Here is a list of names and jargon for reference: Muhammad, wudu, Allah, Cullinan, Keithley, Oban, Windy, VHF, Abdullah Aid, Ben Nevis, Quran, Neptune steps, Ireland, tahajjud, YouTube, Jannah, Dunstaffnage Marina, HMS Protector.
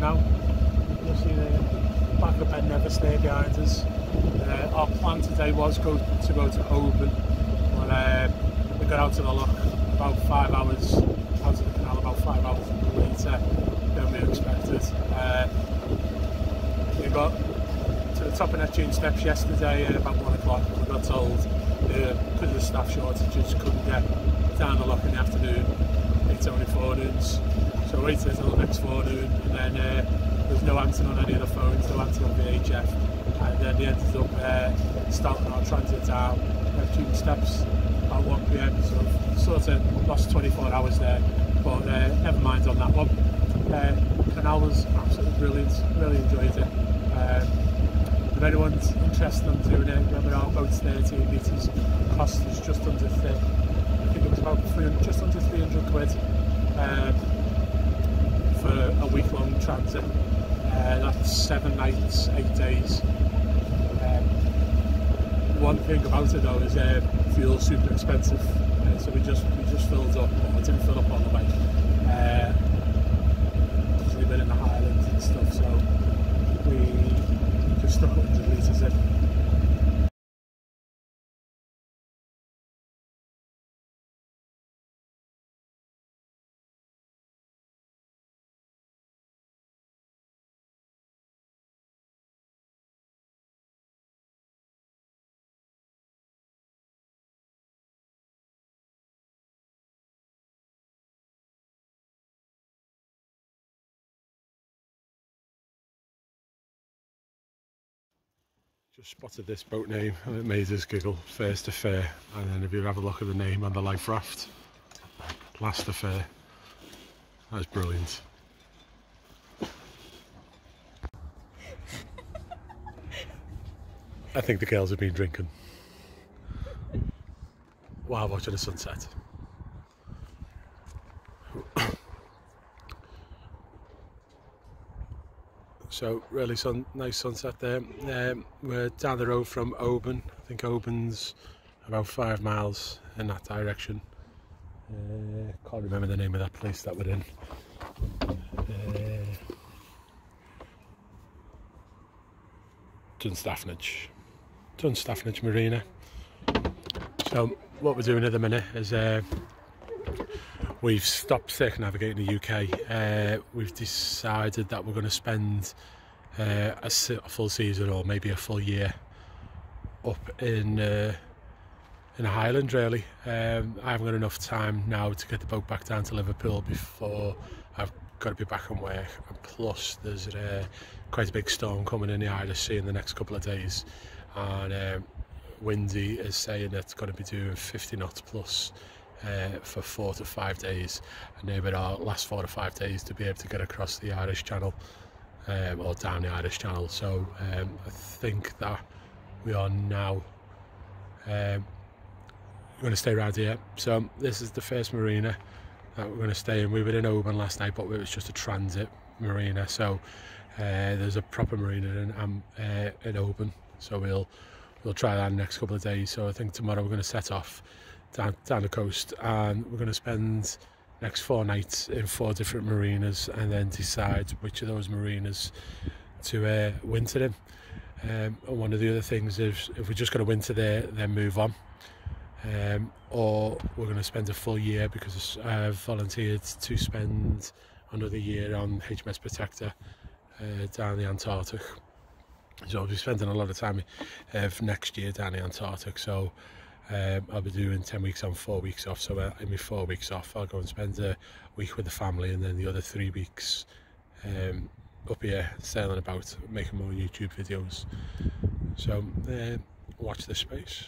Now, you'll see the back of Ben Nevis there behind us. Our plan today was to go to Oban, but we got out of the lock about 5 hours out of the canal, about 5 hours later than we expected. We got to the top of Neptune steps yesterday at about 1 o'clock. We got told because of the staff shortages couldn't get down the lock in the afternoon. It's only forenoons. So we waited until the next forenoon, and then there was no answer on any of the phones, no answer on VHF, and then they ended up starting our transit down Neptune steps at 1 p.m, so sort of lost 24 hours there, but never mind on that one. Canal was absolutely brilliant, really enjoyed it. If anyone's interested in doing it, remember our boat's 13 metres, cost is just under, I think it was about just under 300 quid. A week-long transit. That's 7 nights, 8 days. One thing about it though is fuel's super expensive, so we just filled up. Well, I didn't fill up on the way. Because we've been in the Highlands and stuff, so we just stuck 100 litres in. Just spotted this boat name and it made us giggle. First affair, and then if you have a look at the name on the life raft, last affair. That's brilliant. I think the girls have been drinking while watching the sunset. So really nice sunset there. We're down the road from Oban. I think Oban's about 5 miles in that direction. Can't remember the name of that place that we're in. Dunstaffnage Marina. So what we're doing at the minute is we've stopped circumnavigating the UK. We've decided that we're going to spend a full season or maybe a full year up in Ireland, really. I haven't got enough time now to get the boat back down to Liverpool before I've got to be back on work. And plus, there's quite a big storm coming in the Irish Sea in the next couple of days. And Windy is saying that it's going to be doing 50 knots plus. For 4 to 5 days, and they were our last 4 to 5 days to be able to get across the Irish Channel or down the Irish Channel. So I think that we are now going to stay around here. So this is the first marina that we're going to stay in. We were in Oban last night, but it was just a transit marina. So there's a proper marina in Oban. So we'll try that in the next couple of days. So I think tomorrow we're going to set off down the coast, and we're going to spend next 4 nights in 4 different marinas and then decide which of those marinas to winter in. And one of the other things is if we're just going to winter there, then move on, or we're going to spend a full year, because I've volunteered to spend another year on HMS Protector down the Antarctic. So I'll be spending a lot of time for next year down the Antarctic. So I'll be doing 10 weeks on, 4 weeks off, so in my 4 weeks off I'll go and spend a week with the family, and then the other 3 weeks up here sailing about, making more YouTube videos. So watch this space.